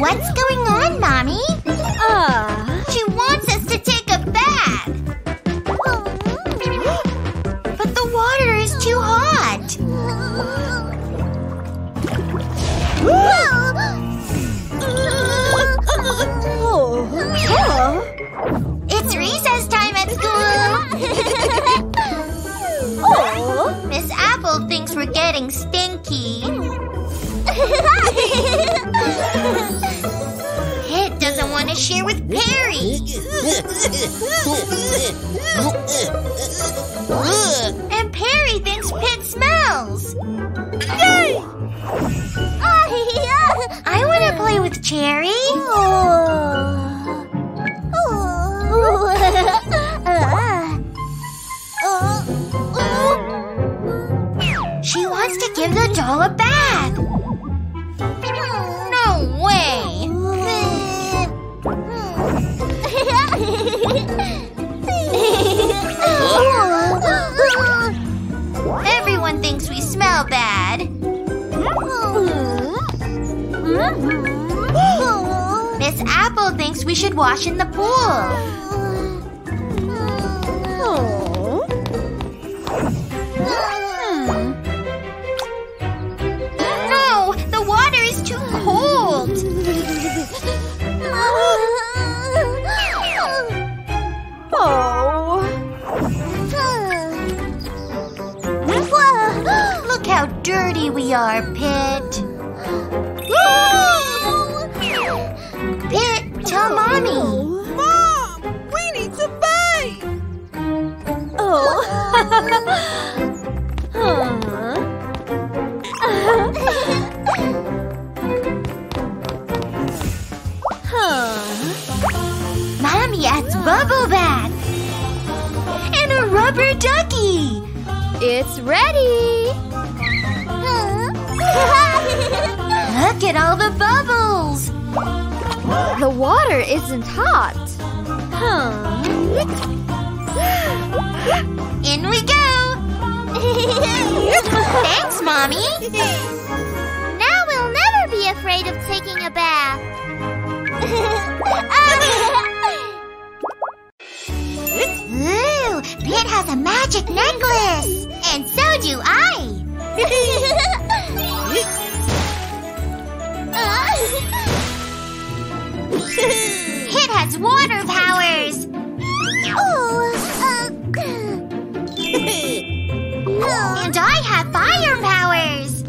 What's going on, Mommy? She wants us to take a bath. But the water is too hot. It's recess time at school. Miss Apple thinks we're getting stinky. It doesn't want to share with Perry. And Perry thinks Pit smells. Yay! I want to play with Cherry. She wants to give the doll a bath. No way. Everyone thinks we smell bad. Miss Apple thinks we should wash in the pool. Cold. Oh. Look how dirty we are, Pit. Pit, tell Mommy. Mom, we need to bathe. Oh. Mommy adds bubble bath and a rubber ducky. It's ready. Look at all the bubbles. The water isn't hot. In we go. Thanks, Mommy. Now we'll never be afraid of taking a bath. Ooh, Pit has a magic necklace. And so do I. Pit has water powers. And I have fire powers.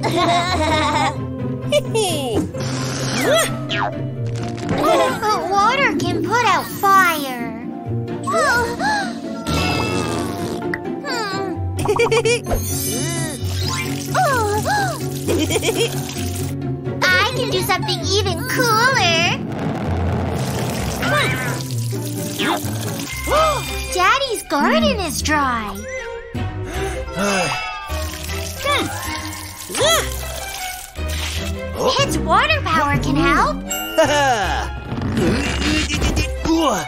But water can put out fire. I can do something even cooler. Daddy's garden is dry. Pit's water power can help. Oh.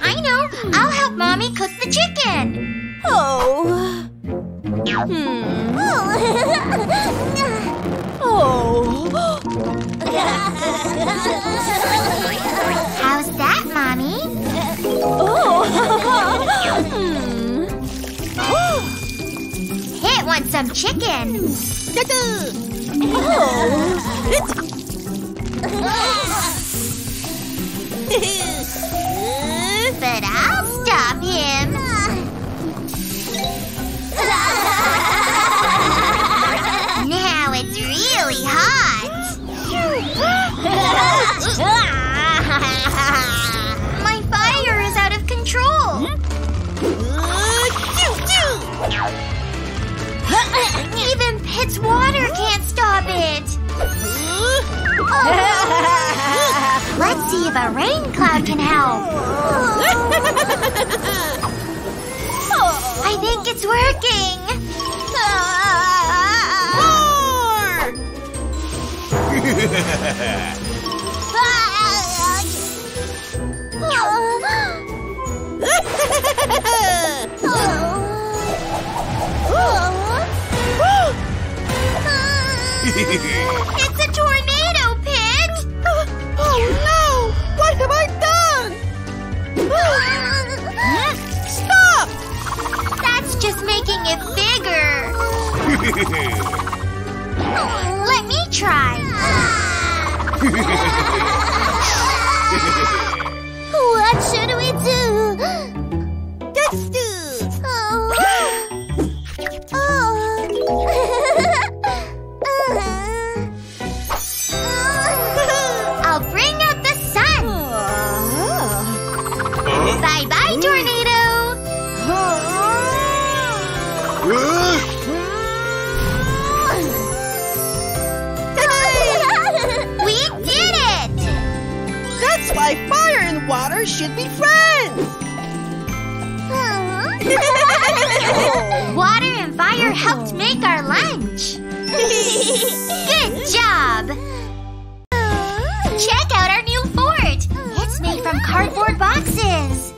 I know. I'll help Mommy cook the chicken. Oh. Oh. How's that, Mommy? Oh. Pit wants some chicken. Oh. But I'll stop him. Now it's really hot. My fire is out of control. Even Pit's water can't stop it. Let's see if a rain cloud can help. I think it's working. It's a tornado, Pit! Oh no! What have I done? Stop! That's just making it bigger. Oh, let me try. What should we do? Let's do. Water should be friends! Water and fire helped make our lunch! Good job! Check out our new fort! It's made from cardboard boxes!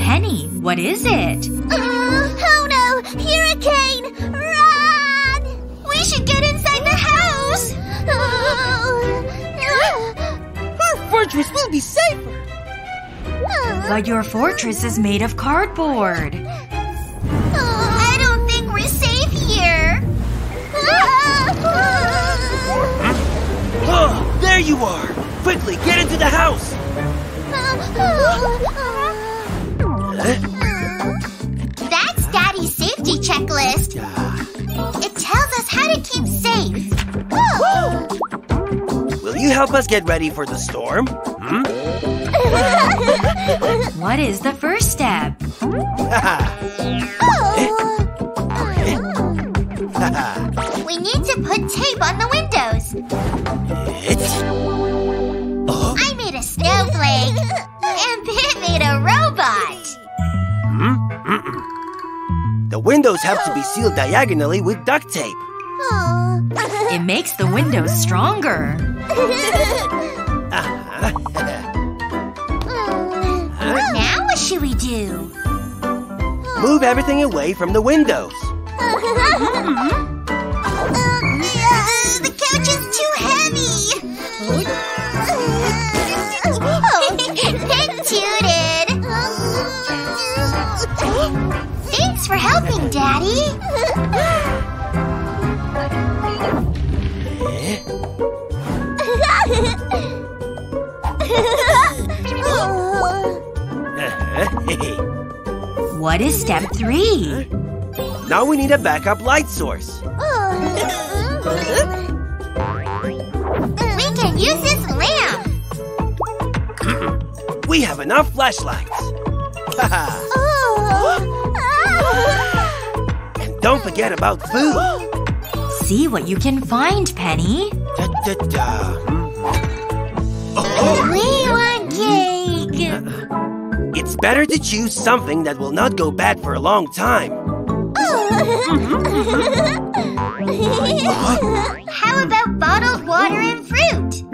Penny, what is it? Oh no! Hurricane! We should get inside the house! Our fortress will be safer! But your fortress is made of cardboard. I don't think we're safe here. Oh, there you are! Quickly, get into the house! That's Daddy's safety checklist. It tells us how to keep safe. Will you help us get ready for the storm? What is the first step? We need to put tape on the windows. I made a snowflake. And Pit made a robot. The windows have to be sealed diagonally with duct tape. It makes the windows stronger. Now what should we do? Move everything away from the windows. The couch is too heavy. It tooted. Thanks for helping, Daddy! What is step 3? Now we need a backup light source. We can use this lamp! We have enough flashlights! And don't forget about food. See what you can find, Penny. We want cake. It's better to choose something that will not go bad for a long time. How about bottled water and fruit?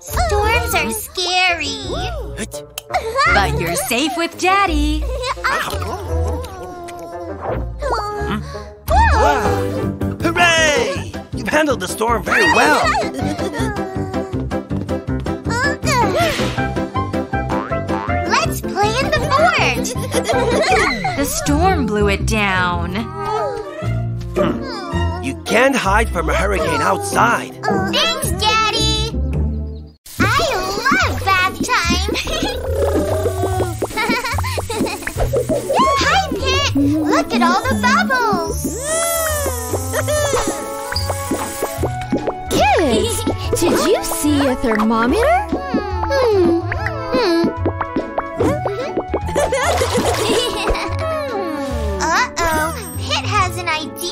Storms are scary. But you're safe with Daddy. Hooray! You've handled the storm very well. Let's play in the fort. The storm blew it down. You can't hide from a hurricane outside. Thanks, Daddy! I love bath time! Hi, Pit! Look at all the bubbles! Kids, did you see a thermometer? Uh-oh, Pit has an idea!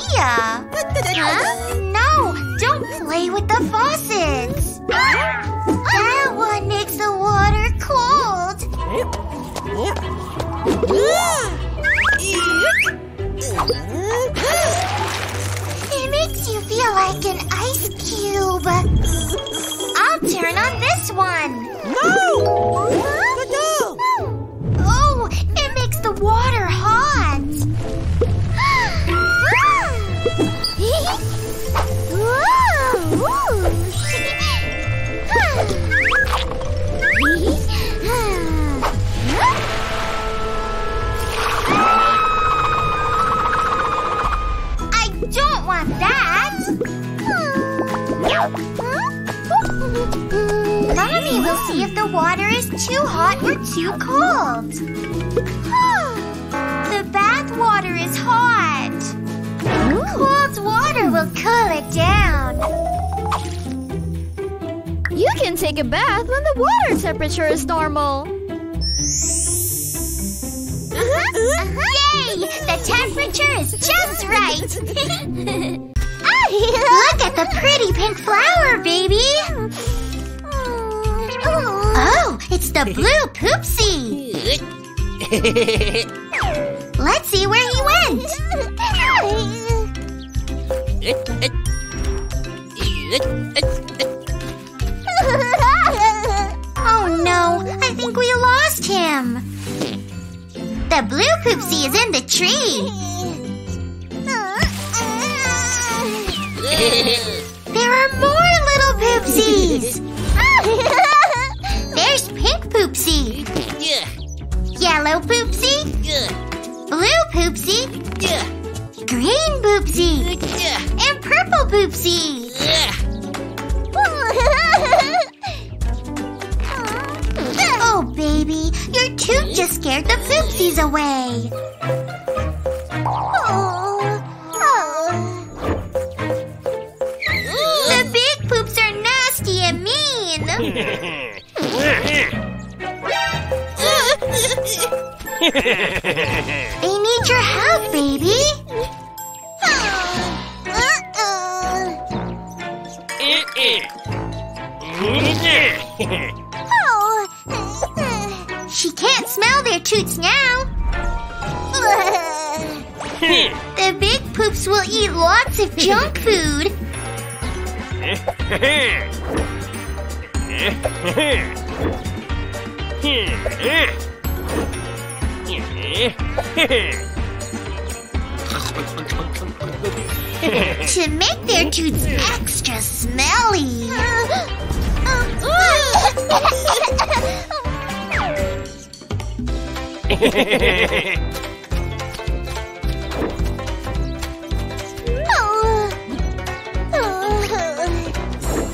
No, don't play with the faucets. That one makes the water cold. It makes you feel like an ice cube. one. No! The dove! Oh, it makes the water hot. I don't want that. Mommy will see if the water is too hot or too cold. The bath water is hot. Cold water will cool it down. You can take a bath when the water temperature is normal. Yay! The temperature is just right. Look at the pretty pink flower, baby. Oh, it's the blue poopsie. Let's see where he went. Oh no, I think we lost him. The blue poopsie is in the tree. There are more little poopsies. There's pink poopsie. Yellow poopsie. Blue poopsie. Green poopsie. And purple poopsie. Oh, baby, you're too just scared the poopsies away. The big poops are nasty and mean. They need your help, baby. Oh. She can't smell their toots now. The big poops will eat lots of junk food. To make their toots extra smelly.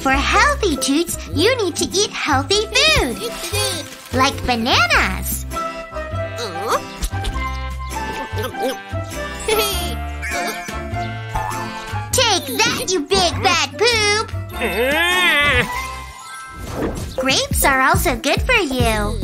For healthy toots, you need to eat healthy food, like bananas. Take that, you big bad poop! Grapes are also good for you.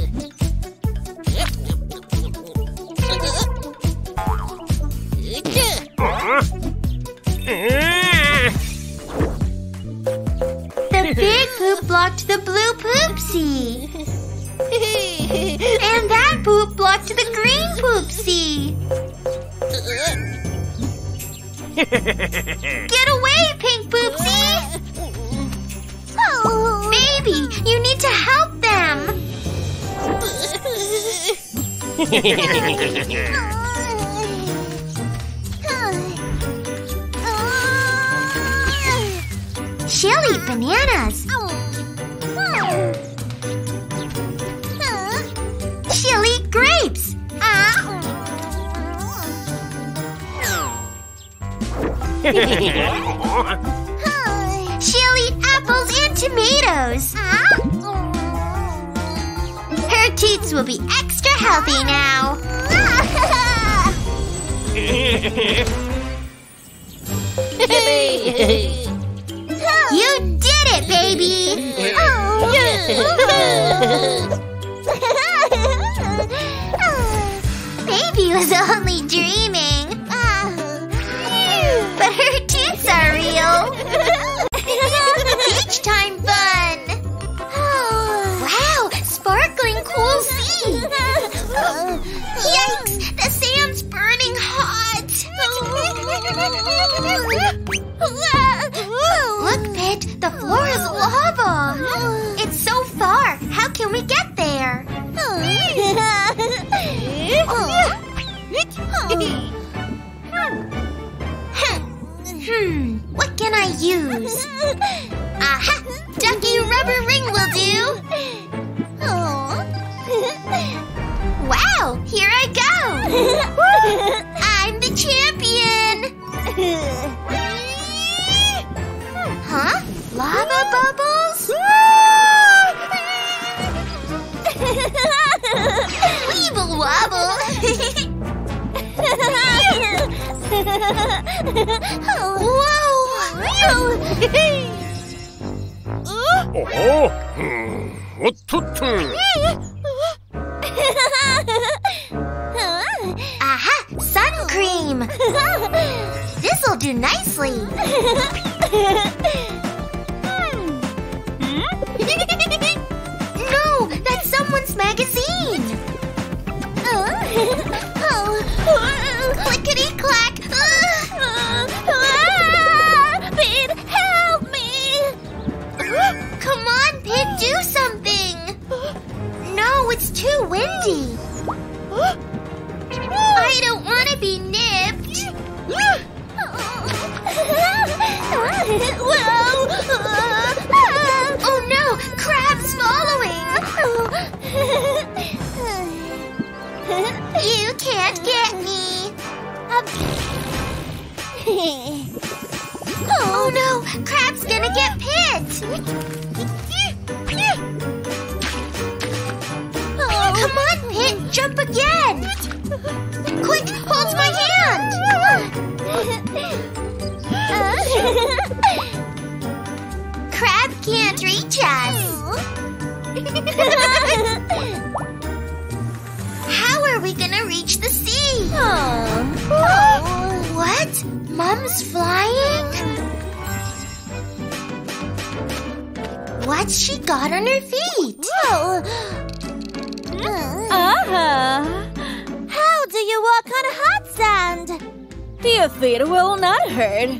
The big poop blocked the blue poopsie. And that poop blocked the green poopsie. Get away, pink poopsie! Oh. You need to help them. She'll eat bananas. She'll eat grapes. She'll eat apples and tomatoes. Her toots will be extra healthy now. You did it, baby! Baby was only dreaming. But her toots are real. Beach time fun! Wow, sparkling cool sea! Yikes, the sand's burning hot! Look, Pit, the floor is lava! It's so far, Weevil wobble! Whoa! Oh, aha! Sun cream! This'll do nicely! No! That's someone's magazine! Clickety-clack! Come on, Pig, do something! No, it's too windy! I don't want to be nipped! Oh no, crab's following! You can't get me! Oh no, crab's gonna get Pit! Come on, Pit! Jump again! Quick! Hold my hand! Crab can't reach us! How are we gonna reach the sea? What? Mom's flying? What's she got on her feet? How do you walk on hot sand? Your feet will not hurt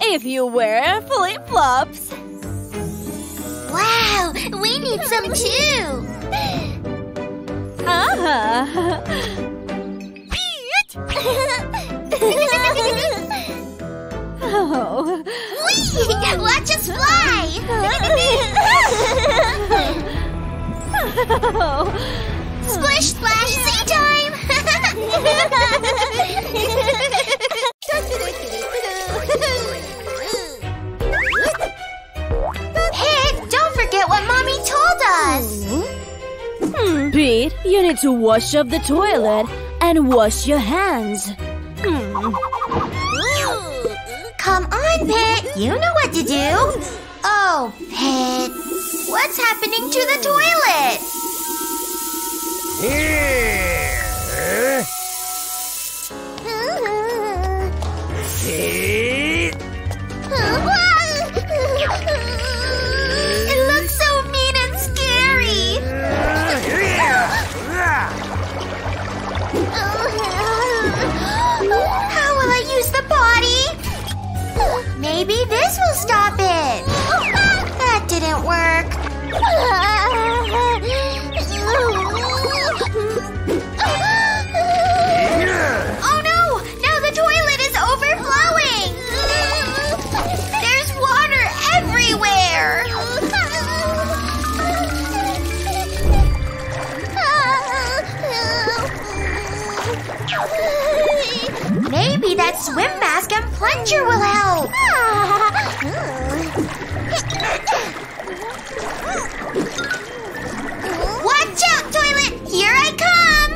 if you wear flip-flops. Wow, we need some too. Oh. Whee! Watch us fly! Splish, splash, sea time! Pig, don't forget what Mommy told us! Pete, you need to wash up the toilet and wash your hands. Come on, Pit! You know what to do! Oh, Pit! What's happening to the toilet? It looks so mean and scary. How will I use the potty? Maybe this will stop it. That didn't work. Oh no! Now the toilet is overflowing! There's water everywhere! Maybe that swim mask and plunger will help! Watch out, toilet! Here I come!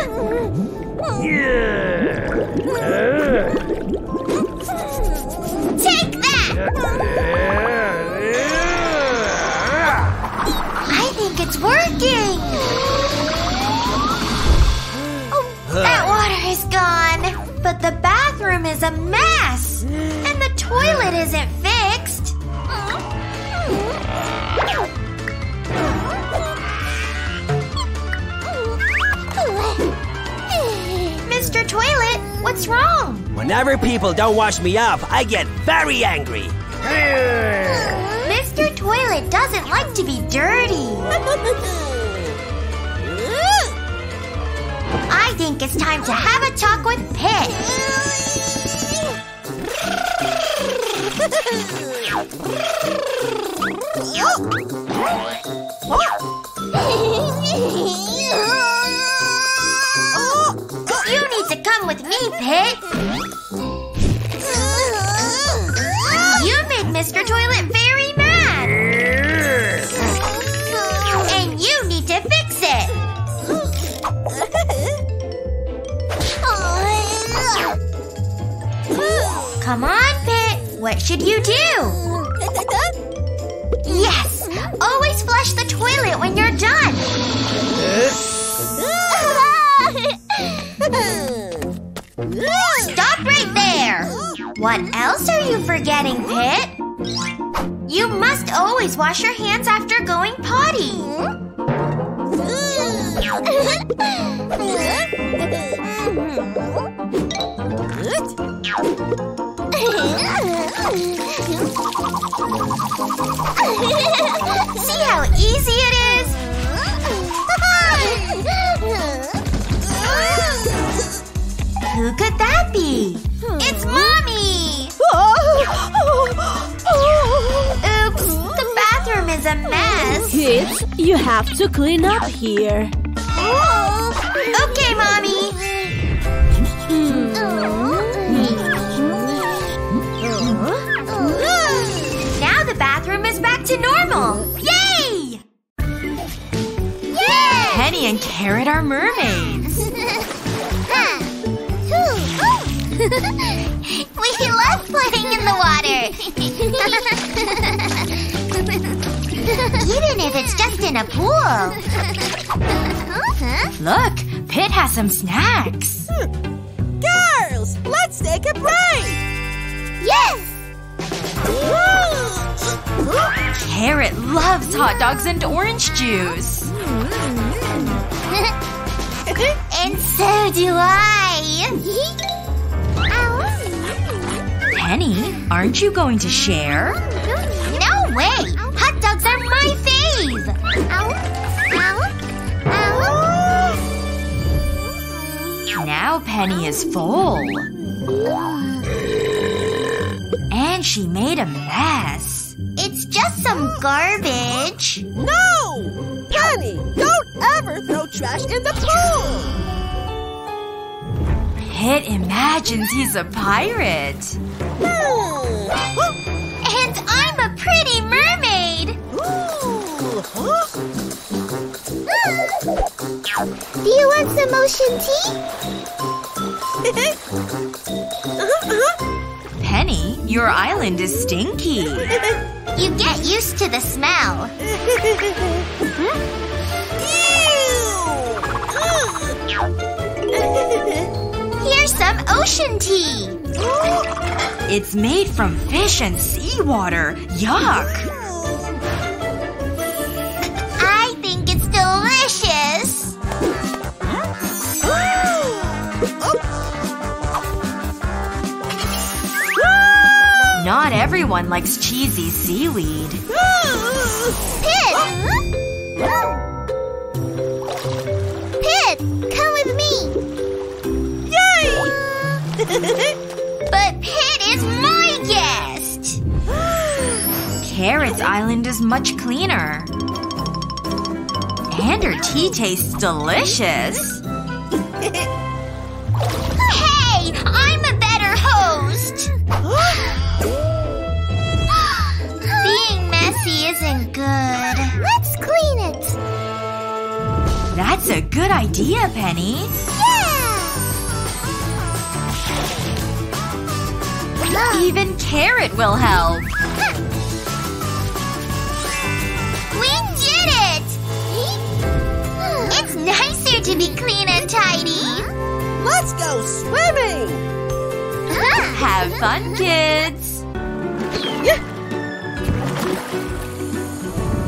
Take that! I think it's working! That water is gone! But the bathroom is a mess! And the toilet isn't fixed! Mr. Toilet, what's wrong? Whenever people don't wash me up, I get very angry. Mr. Toilet doesn't like to be dirty. I think it's time to have a talk with Pit. You need to come with me, Pit! You made Mr. Toilet very mad! And you need to fix it! Come on, Pit. What should you do? Yes! Always flush the toilet when you're done. Stop right there. What else are you forgetting, Pit? You must always wash your hands after going potty. See how easy it is? Who could that be? It's Mommy! Oops, the bathroom is a mess. Kids, you have to clean up here. Okay, Mommy. Now the bathroom is back to normal. Yay! Yay! Penny and Carrot are mermaids. We love playing in the water. Even if it's just in a pool. Look, Pit has some snacks. Girls, let's take a break. Yes! Carrot loves hot dogs and orange juice. And so do I. Penny, aren't you going to share? No way! Hot dogs are my fave! Now Penny is full. And she made a mess. It's just some garbage. No! Penny, don't ever throw trash in the pool! Pit imagines he's a pirate. And I'm a pretty mermaid! Do you want some ocean tea? Penny, your island is stinky. You get used to the smell. Here's some ocean tea. It's made from fish and seawater. Yuck! Not everyone likes cheesy seaweed. Pit! Pit, come with me! Yay! But Pit is my guest! Carrot's island is much cleaner. And her tea tastes delicious. Hey! I'm a better host! Being messy isn't good. Let's clean it. That's a good idea, Penny. Yeah! Even Carrot will help. We did it! It's nicer to be clean and tidy. Let's go swimming! Have fun, kids!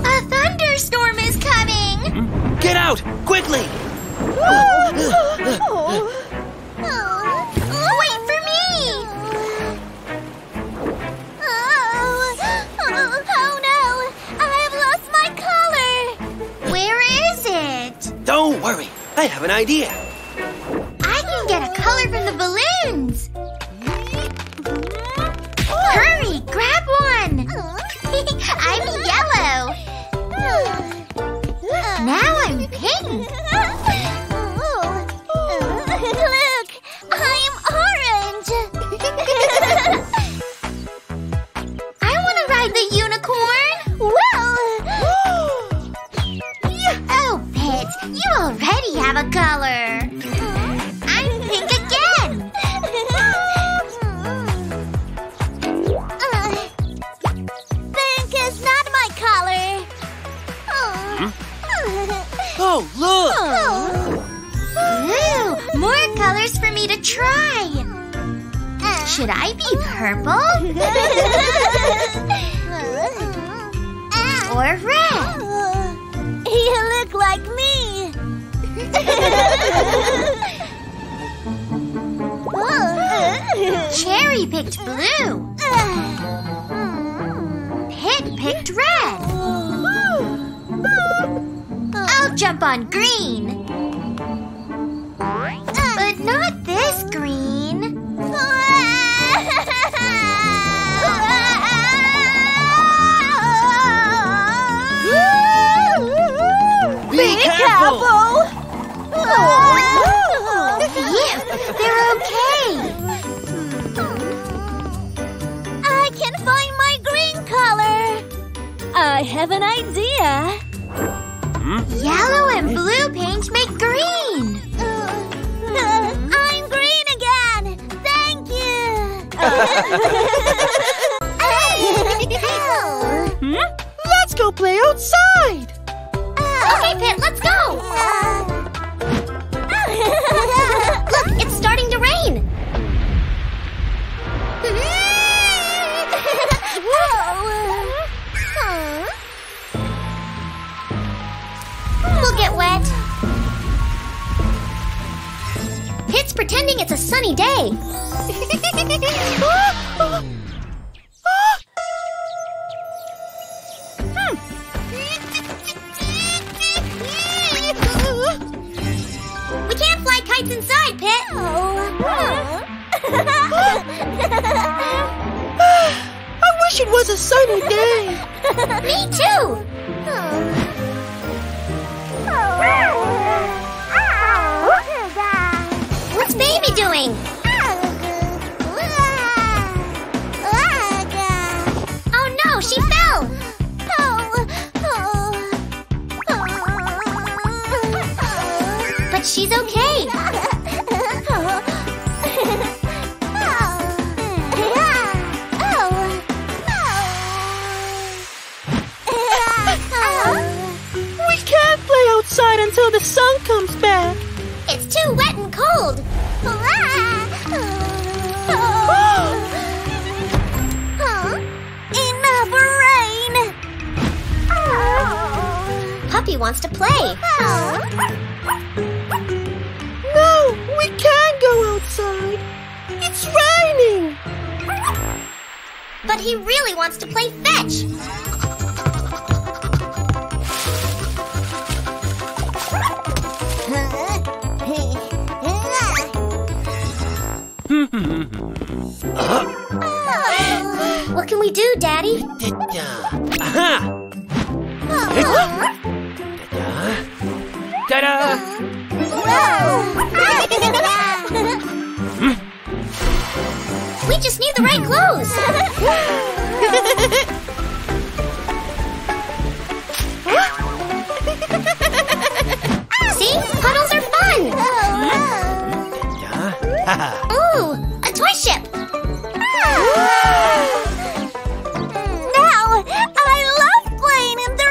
A thunderstorm is coming! Get out! Quickly! Wait for me! Oh no! I've lost my collar! Where is it? Don't worry! I have an idea! I can get a color from the balloons! Hurry! Grab one! I'm yellow! Now I'm pink! Look! I'm orange! I want to ride the unicorn! Well! Oh, Pit! You already have a color! I'm pink again! Ooh, more colors for me to try. Should I be purple? Or red? You look like me. Cherry picked blue. Pig picked red. I'll jump on green. But not this green. Be careful! They're okay! I can find my green color! I have an idea! Yellow and blue paint make green! I'm green again! Thank you! Let's go play outside! Okay, Pit, let's go! Look, it's starting to rain! We'll get wet. Pit's pretending it's a sunny day. It's inside, Pit. I wish it was a sunny day. Me too. What's baby doing? Oh no, she fell. But she's okay. Until the sun comes back. It's too wet and cold. Enough rain. Puppy wants to play. No, we can't go outside. It's raining. But he really wants to play fetch. What can we do, Daddy? We just need the right clothes. See? Puddles are fun. Ooh, a toy ship! Now, I love playing in the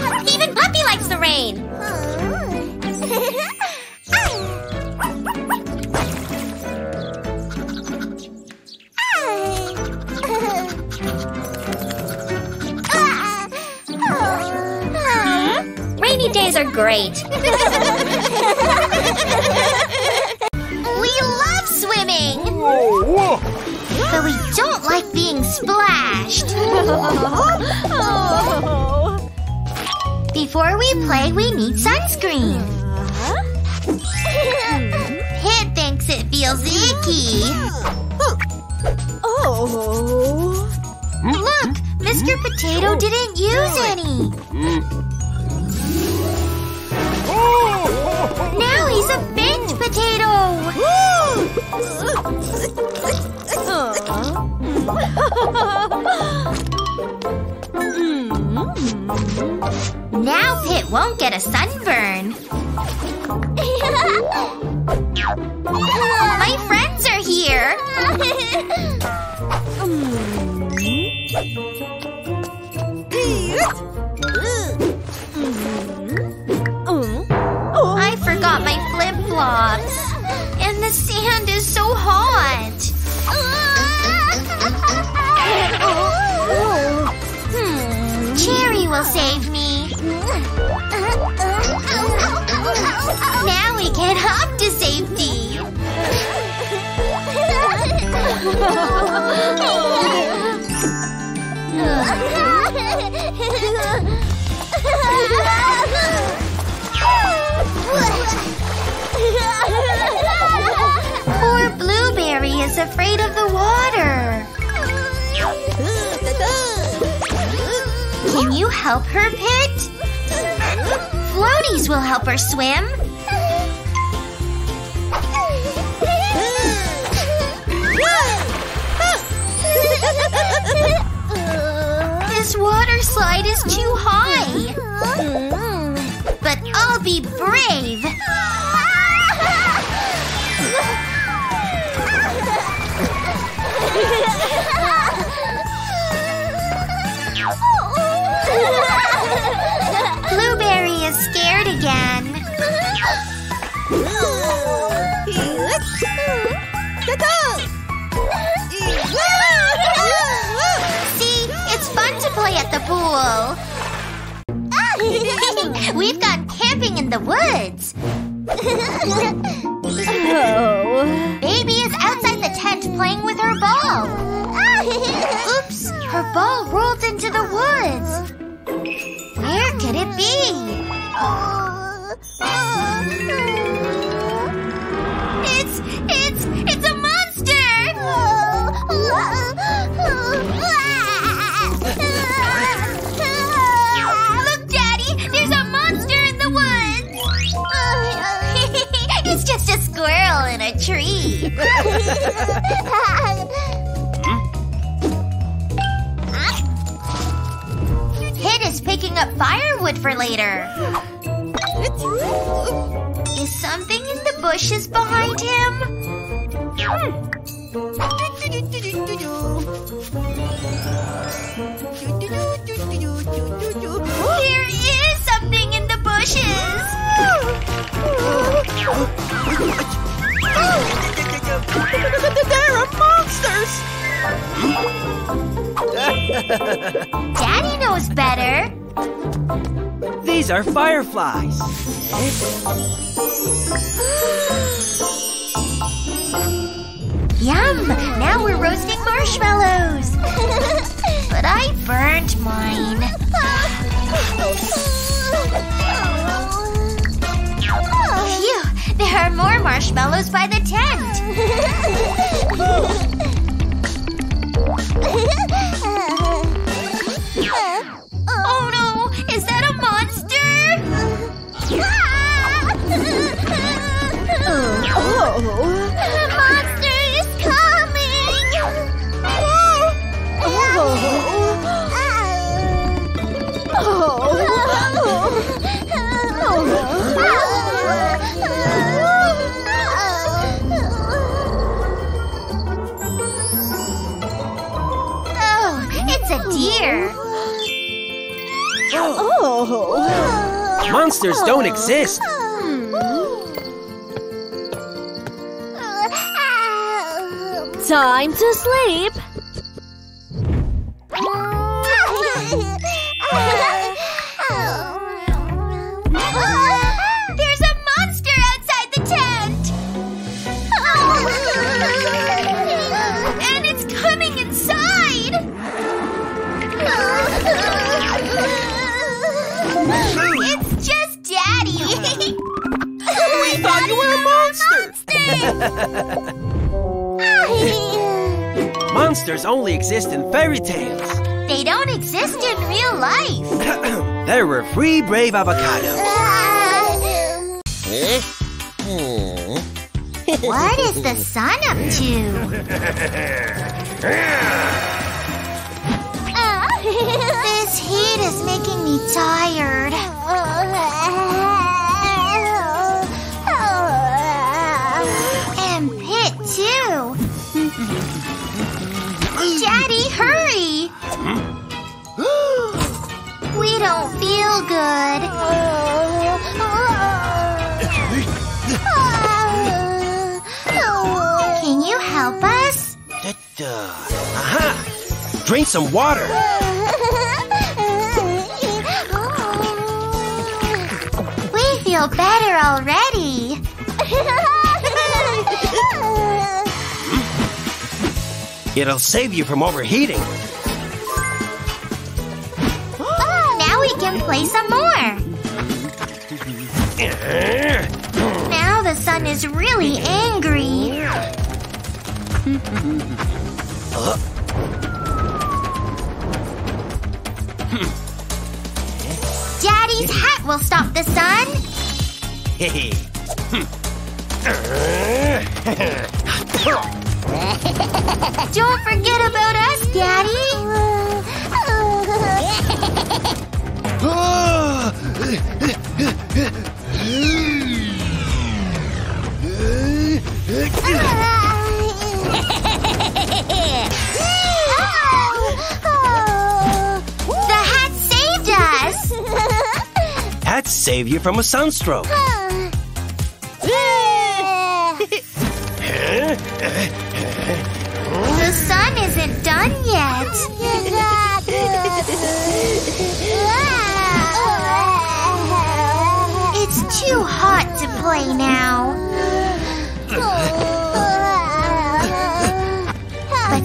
rain! Even Puppy likes the rain! Days are great. We love swimming. But we don't like being splashed. Before we play, we need sunscreen. Pit thinks it feels icky. Look, Mr. Potato didn't use any. Now he's a baked potato! Now Pit won't get a sunburn. I forgot my flip-flops. And the sand is so hot. Cherry will save me. Now we can hop to safety. Poor Blueberry is afraid of the water. Can you help her, Pit? Floaties will help her swim. This water slide is too high. But I'll be brave. Blueberry is scared again. See, it's fun to play at the pool. We've gone camping in the woods. Oh. Baby is outside the tent playing with her ball. Oops, her ball rolled into the woods. Where could it be? It's a monster! Look, Daddy! There's a monster in the woods! It's just a squirrel in a tree. Picking up firewood for later. Is something in the bushes behind him? There is something in the bushes! There are monsters! Daddy knows better. These are fireflies. Yum! Now we're roasting marshmallows. But I burnt mine. Phew! There are more marshmallows by the tent. Oh no! Is that a monster? The monster is coming! Deer. Oh. Monsters don't exist. Time to sleep. There's a monster outside the tent. And it's coming inside. It's just Daddy. We thought you were a monster. Monsters only exist in fairy tales. They don't exist in real life. There were three brave avocados. What is the sun up to? This heat is making me tired. And Pit, too. Daddy! Aha! Drink some water! We feel better already! It'll save you from overheating! Oh, now we can play some more! Now the sun is really angry! Daddy's hat will stop the sun. Don't forget about us, Daddy. Oh, the hat saved us! Hat saved you from a sunstroke. The sun isn't done yet. It's too hot to play now.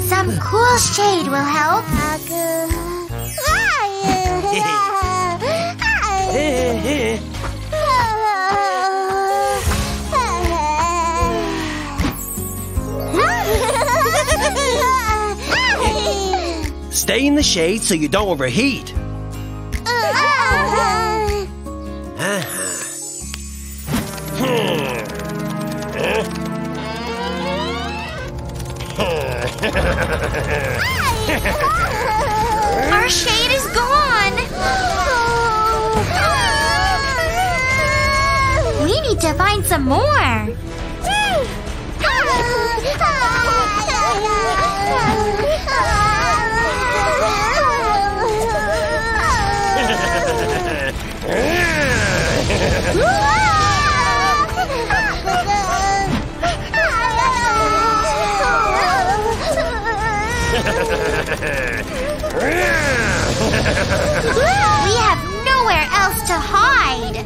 Some cool shade will help. Stay in the shade so you don't overheat. Our shade is gone! We need to find some more! We have nowhere else to hide.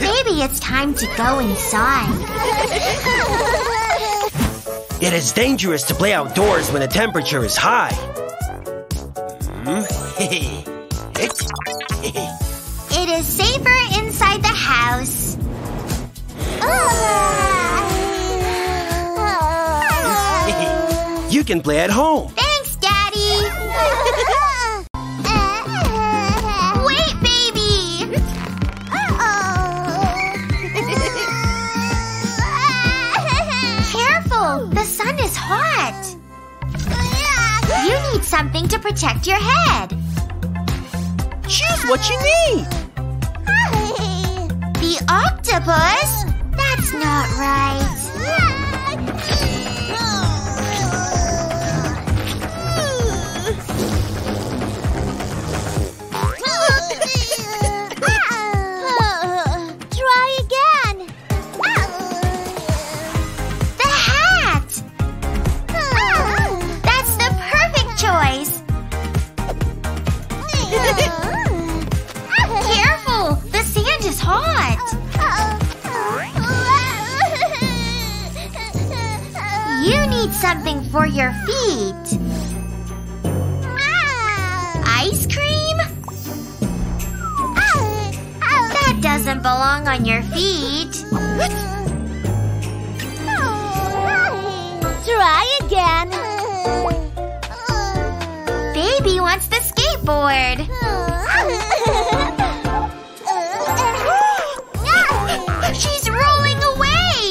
Maybe it's time to go inside. It is dangerous to play outdoors when the temperature is high. It is safer inside the house. You can play at home. Thanks, Daddy. Wait, baby. Careful, the sun is hot. You need something to protect your head. Choose what you need. The octopus? That's not right. Something for your feet. Ice cream? That doesn't belong on your feet. Try again. Baby wants the skateboard. She's rolling away.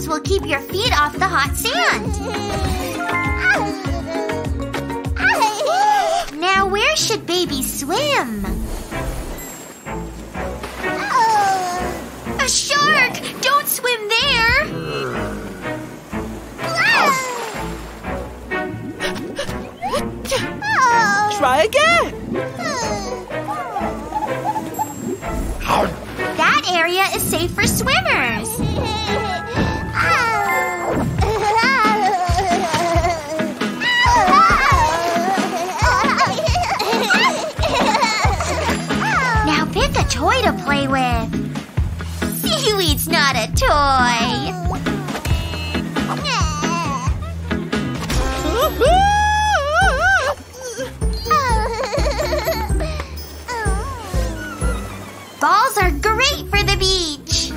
socks will keep your feet off the hot sand. Now where should baby swim? A shark! Don't swim there! Try again! That area is safe for swimmers! Now pick a toy to play with! Seaweed's not a toy! Balls are great for the beach!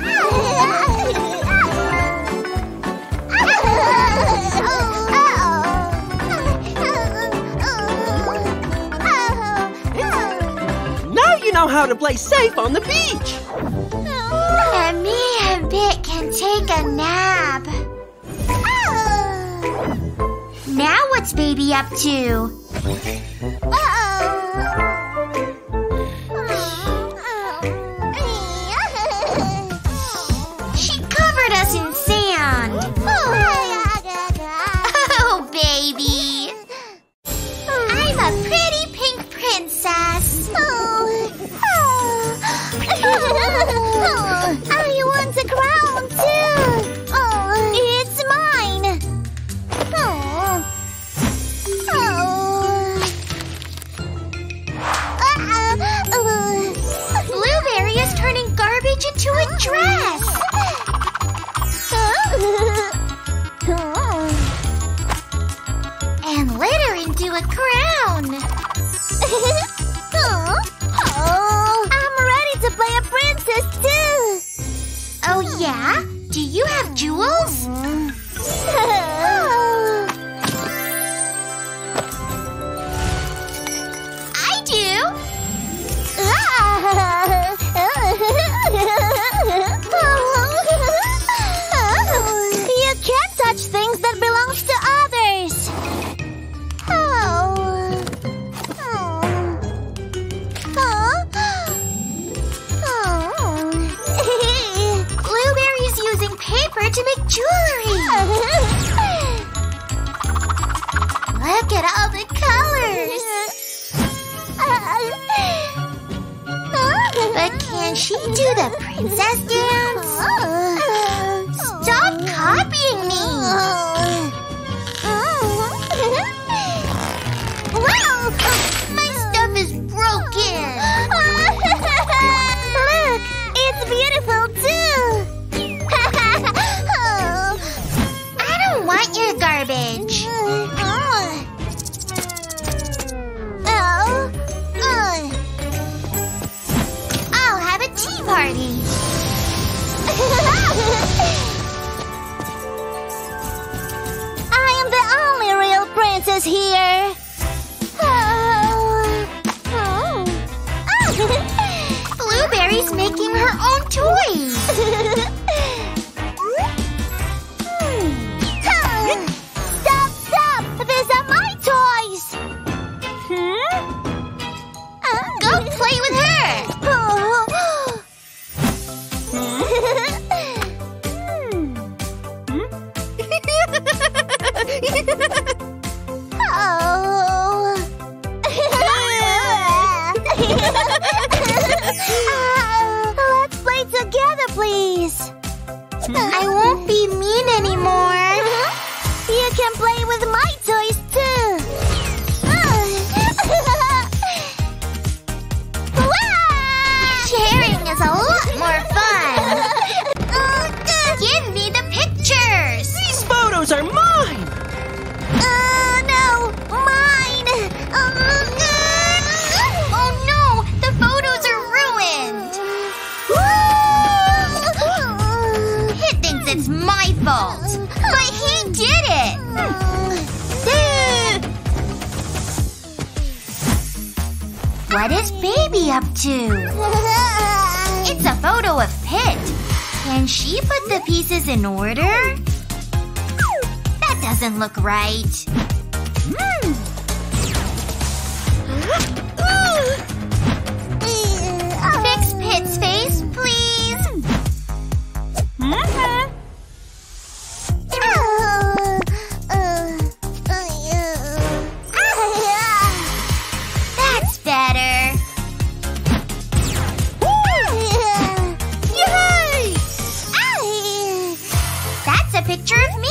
Now you know how to play safe on the beach! And me and Bit can take a nap. Now what's baby up to? What is baby up to? It's a photo of Pit. Can she put the pieces in order? That doesn't look right. Fix Pit's face, please. That's better. Yay! That's a picture of me.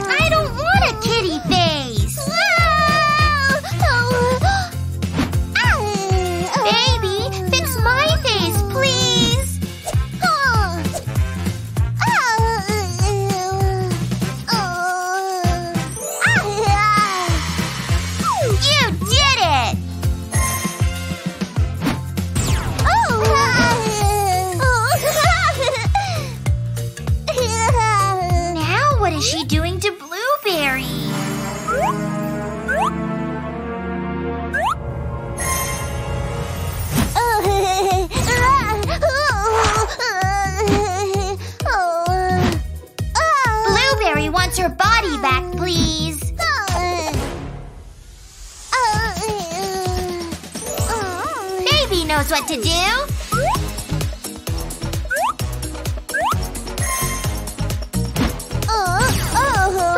I don't want a kitty face. Baby, fix my face, please. You did it! Now what is she doing to Blueberry? Blueberry wants her body back, please. Baby knows what to do.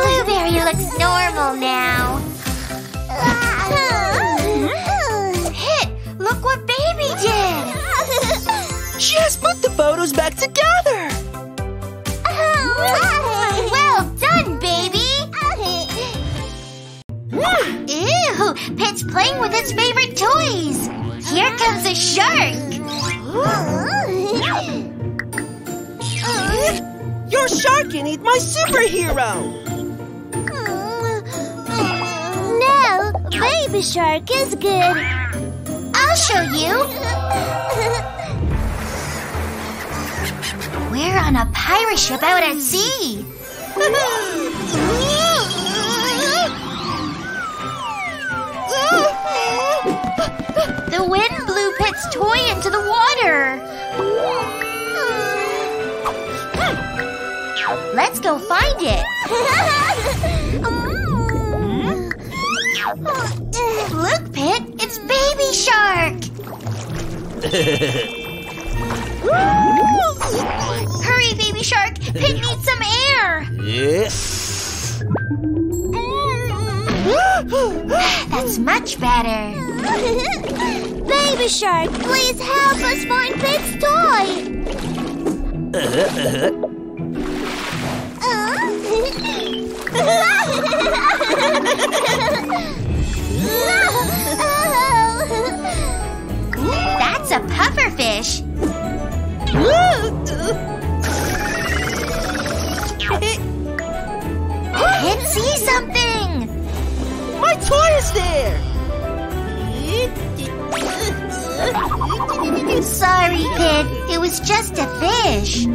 Blueberry looks normal now. Pit, look what Baby did! She has put the photos back together! Well done, Baby! Ew! Pit's playing with his favorite toys! Here comes a shark! Your shark can eat my superhero! No, Baby Shark is good. I'll show you. We're on a pirate ship out at sea. The wind blew Pit's toy into the water. Let's go find it. Look, Pit! It's Baby Shark! Hurry, Baby Shark! Pit needs some air! Yes. That's much better. Baby Shark, please help us find Pit's toy! That's a pufferfish. I can see something. My toy is there. Sorry, Pit. It was just a fish.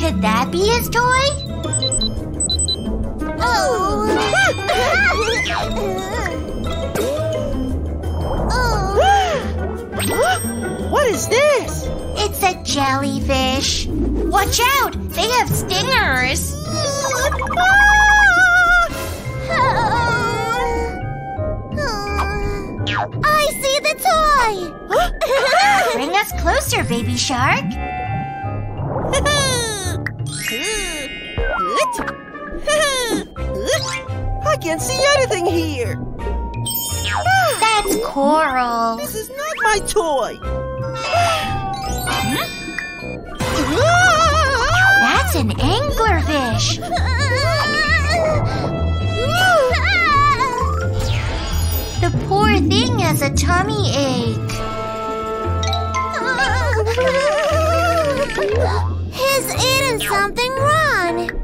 Could that be his toy? What is this? It's a jellyfish. Watch out! They have stingers. I see the toy! Bring us closer, Baby Shark. I can't see anything here. That's coral. This is not my toy. That's an anglerfish. The poor thing has a tummy ache. He's eating something wrong.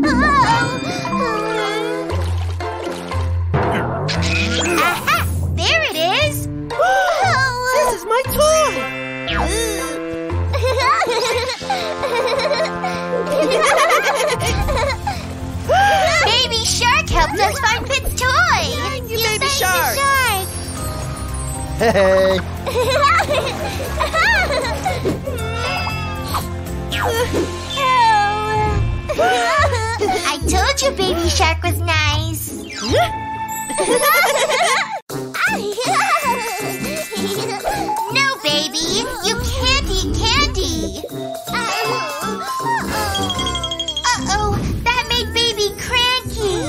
Aha! There it is! This is my toy! Hey! I told you Baby Shark was nice. No, baby, you can't eat candy. Uh-oh, that made Baby cranky.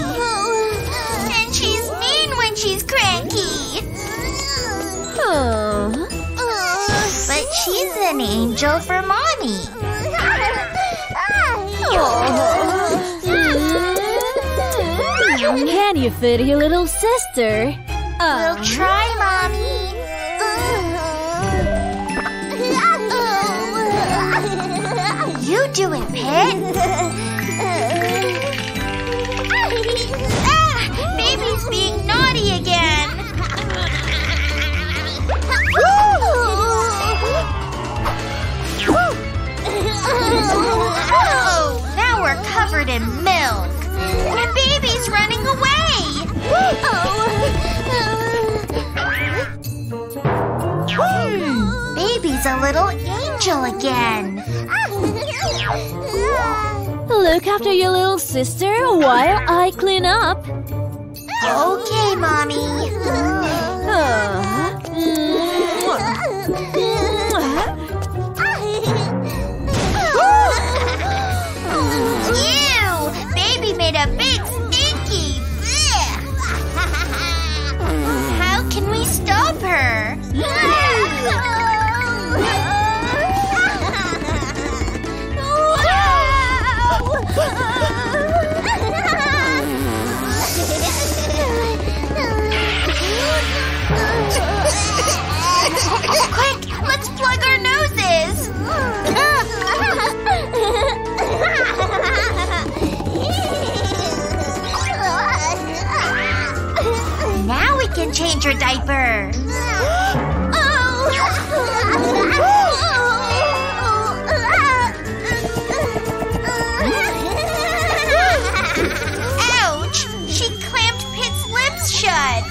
And she's mean when she's cranky. Oh. But she's an angel for Mommy. Can you feed your little sister? We'll try, Mommy. You do it, Pit. Baby's being naughty again. Oh, now we're covered in milk. And Baby's running away. Baby's a little angel again. Look after your little sister while I clean up. Okay, Mommy. Ew! Baby made a big stinky. How can we stop her? Quick, let's plug our noses. Now we can change her diaper. Ouch! She clamped Pit's lips shut.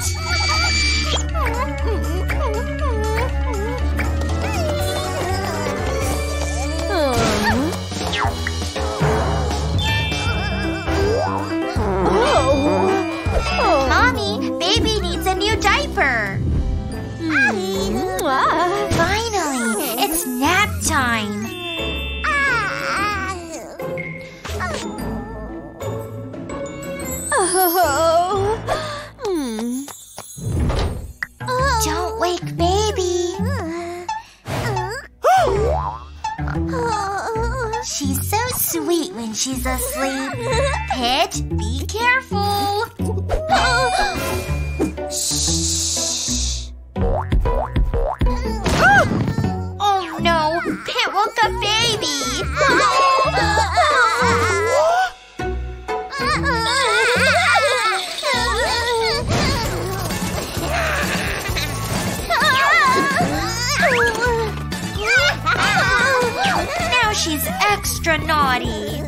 Finally, it's nap time. Don't wake Baby. She's so sweet when she's asleep. Pit, be careful. Shh. Pit woke up Baby. Now she's extra naughty.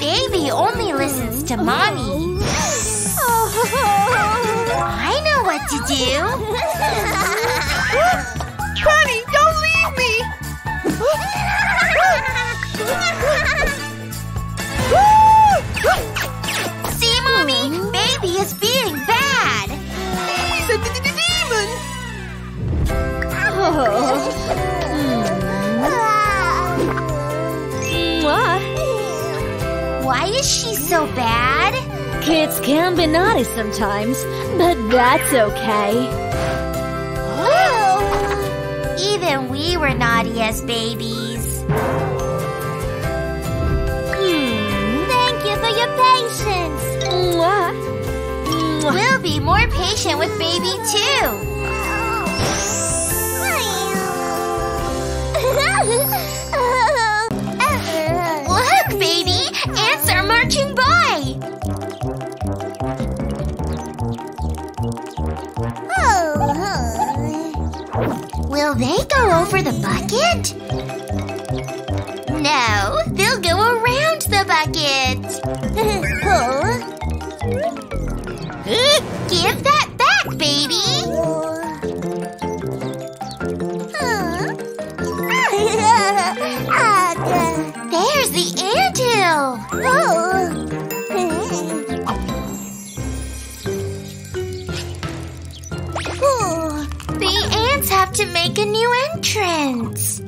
Baby only listens to Mommy. I know what to do. Mommy, don't leave me. See, Mommy? Baby is being bad. He's a demon. Why is she so bad? Kids can be naughty sometimes, but that's okay. Whoa. Even we were naughty as babies. Thank you for your patience. Mwah. Mwah. We'll be more patient with Baby too. Look, Baby! Ants are marching by! Will they go over the bucket? No, they'll go around the bucket. turtle! Oh. The ants have to make a new entrance.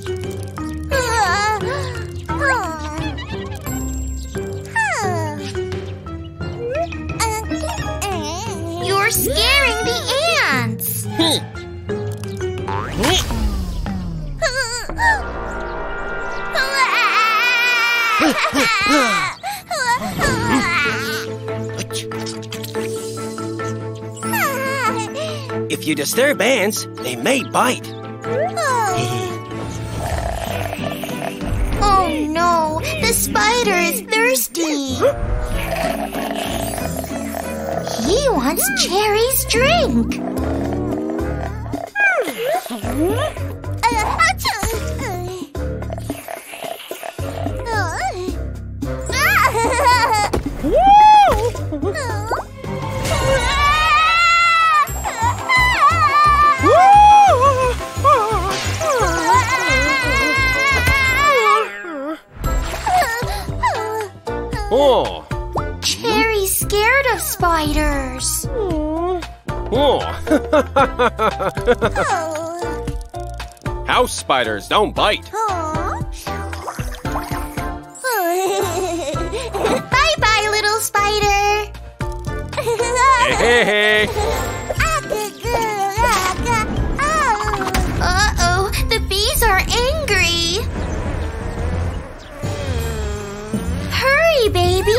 You're scaring the ants. If you disturb ants, they may bite. Oh no, the spider is thirsty. He wants Cherry's drink. Oh. Cherry's scared of spiders. Oh. Oh. House spiders don't bite. Oh. Bye bye, little spider. Hey, hey, hey. Uh-oh, the bees are angry. Hurry, baby!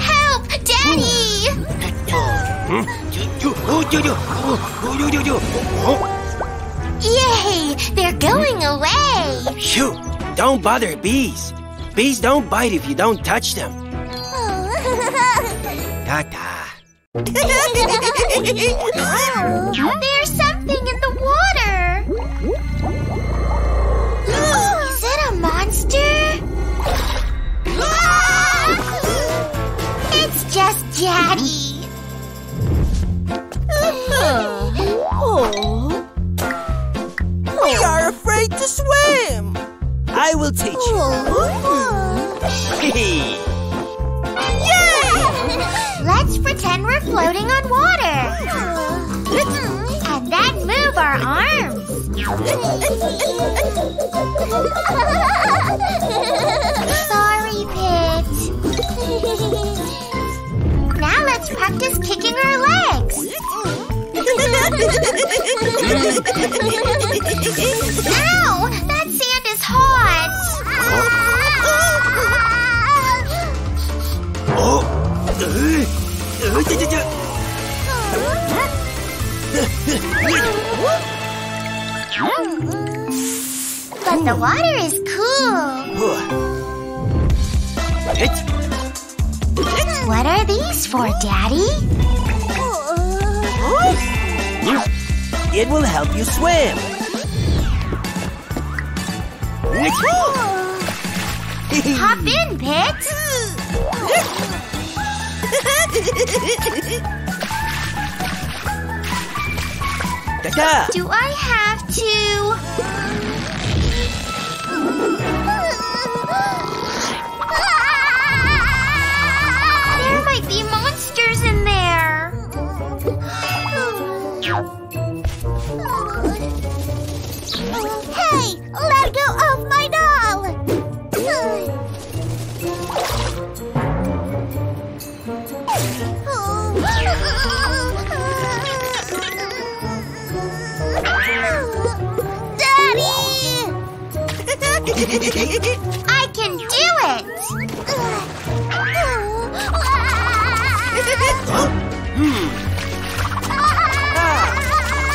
Help, Daddy! Yay! They're going away! Phew! Don't bother bees! Bees don't bite if you don't touch them. Ta-ta. Oh, there's something in the water. Oh, is it a monster? Ah! It's just Daddy. Oh. We are afraid to swim. I will teach you. Oh. Let's pretend we're floating on water. And then move our arms. Sorry, Pit. Now let's practice kicking our legs. Ow! That sand is hot. Oh! But the water is cool. What are these for, Daddy? It will help you swim. Hop in, Pit. Ta-ta. Do I have to? There might be monsters in there. Hey, let go of my doll. Daddy! I can do it!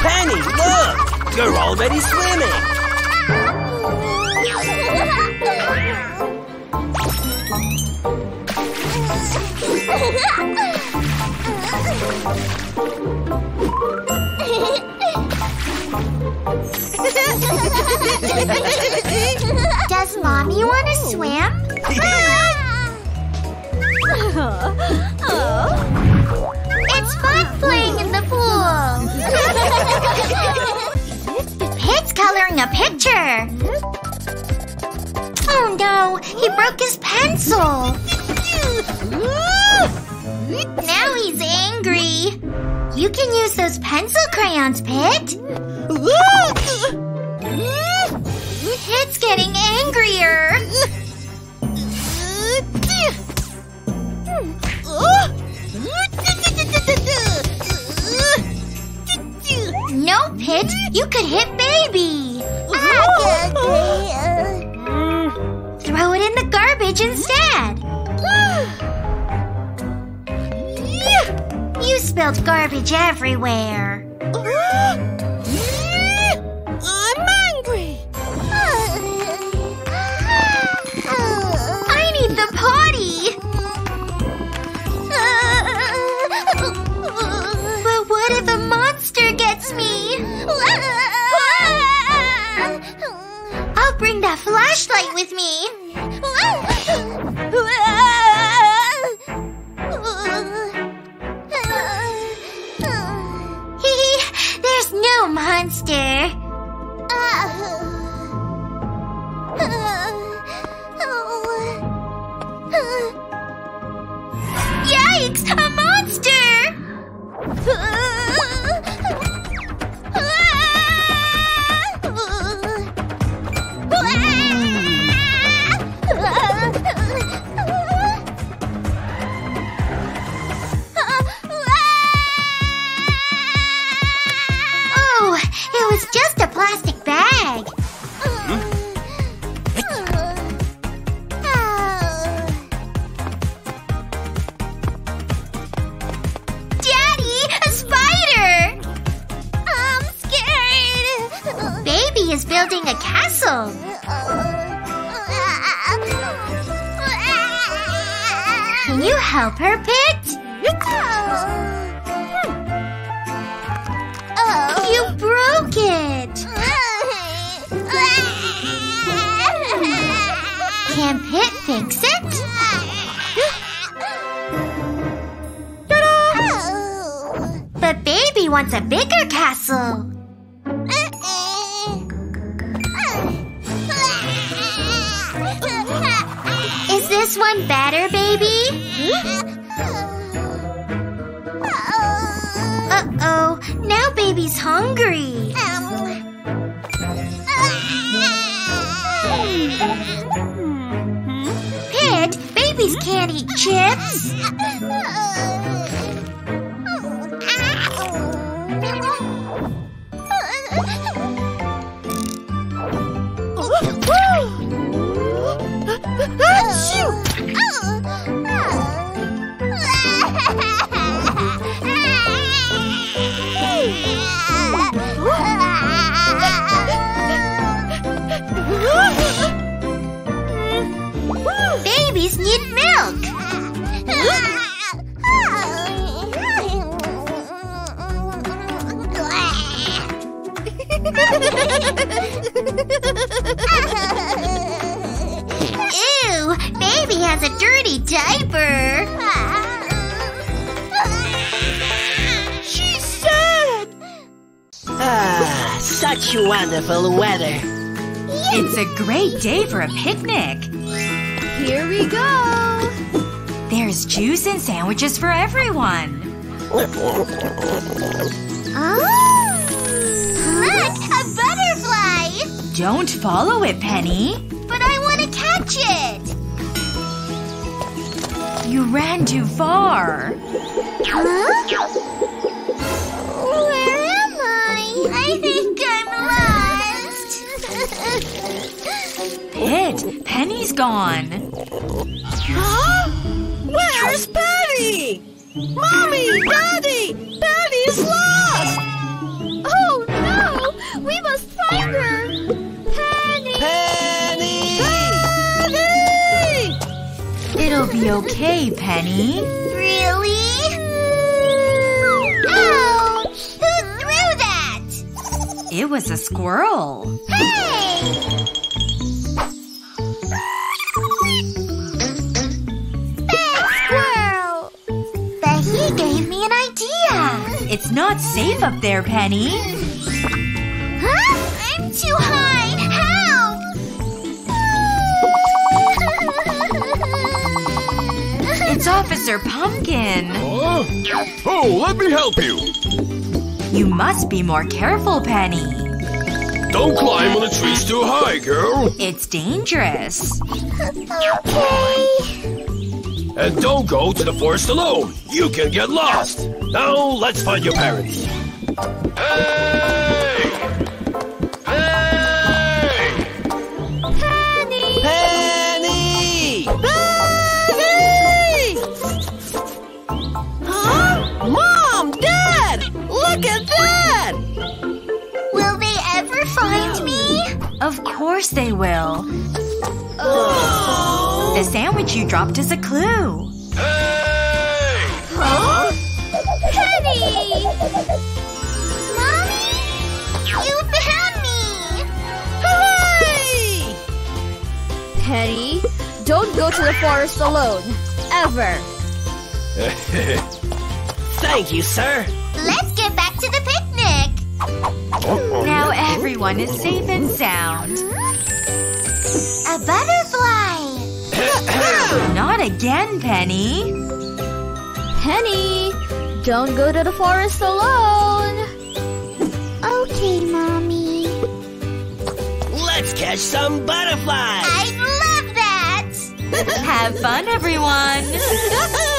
Penny, look! You're already swimming! Does Mommy want to swim? It's It's fun playing in the pool. Pitt's coloring a picture. Oh no, he broke his pencil. Now he's angry. You can use those pencil crayons, Pitt. Pitt's getting angrier. No, Pitt, you could hit Baby. Throw it in the garbage instead. You spilled garbage everywhere. I'm angry. I need the potty. But what if a monster gets me? I'll bring that flashlight with me. Monster. Yikes! A monster! Just a plastic bag. Daddy, a spider! I'm scared. Baby is building a castle. Can you help her, Pitt? You broke it! Can Pitt fix it? Ta-da! But Baby wants a bigger castle. Is this one better, Baby? Uh-oh, now Baby's hungry. Pit, babies can't eat chips. Babies need milk. Ew, Baby has a dirty diaper. Such wonderful weather. It's a great day for a picnic. Here we go. There's juice and sandwiches for everyone. Look, a butterfly. Don't follow it, Penny. But I want to catch it. You ran too far. I think I'm lost. Pitt, Penny's gone. Huh? Where's Penny? Mommy, Daddy, Penny's lost. Oh no, we must find her. Penny! Penny! Penny! It'll be okay, Penny. Really? It was a squirrel. Hey! Bad squirrel! But he gave me an idea. It's not safe up there, Penny. Huh? I'm too high! Help! It's Officer Pumpkin. Huh? Oh, let me help you. You must be more careful, Penny. Don't climb when the tree's too high, girl. It's dangerous. Okay. And don't go to the forest alone. You can get lost. Now let's find your parents. Hey! Hey! Penny! Penny! Penny! Huh? Mom! Dad! Look at that! Will they ever find me? Of course they will. Oh. The sandwich you dropped is a clue. Hey! Huh? Penny! Mommy? You found me! Hooray! Penny, don't go to the forest alone. Ever. Thank you, sir. Let's get back to the picnic. Now everyone is safe and sound. A butterfly! Not again, Penny. Penny, don't go to the forest alone. Okay, Mommy. Let's catch some butterflies. I love that. Have fun, everyone.